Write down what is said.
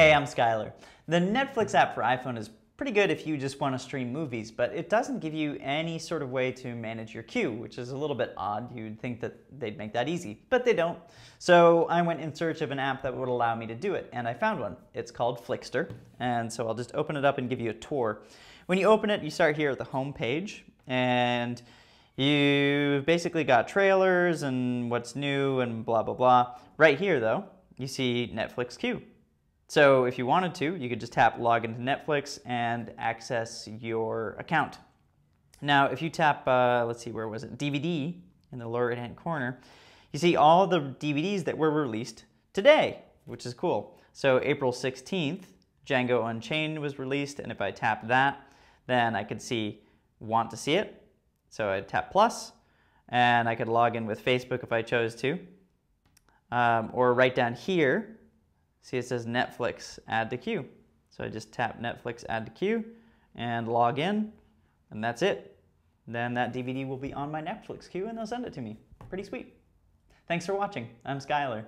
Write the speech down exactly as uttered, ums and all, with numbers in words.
Hey, I'm Skylar. The Netflix app for iPhone is pretty good if you just want to stream movies, but it doesn't give you any sort of way to manage your queue, which is a little bit odd. You'd think that they'd make that easy, but they don't. So I went in search of an app that would allow me to do it, and I found one. It's called Flixster, and so I'll just open it up and give you a tour. When you open it, you start here at the home page, and you've basically got trailers and what's new and blah, blah, blah. Right here, though, you see Netflix queue. So if you wanted to, you could just tap log into Netflix and access your account. Now, if you tap, uh, let's see, where was it? D V D in the lower right-hand corner, you see all the D V Ds that were released today, which is cool. So April sixteenth, Django Unchained was released, and if I tap that, then I could see want to see it. So I tap plus, and I could log in with Facebook if I chose to. Um, or right down here, see, it says Netflix, add to queue. So I just tap Netflix, add to queue, and log in, and that's it. Then that D V D will be on my Netflix queue, and they'll send it to me. Pretty sweet. Thanks for watching. I'm Skylar.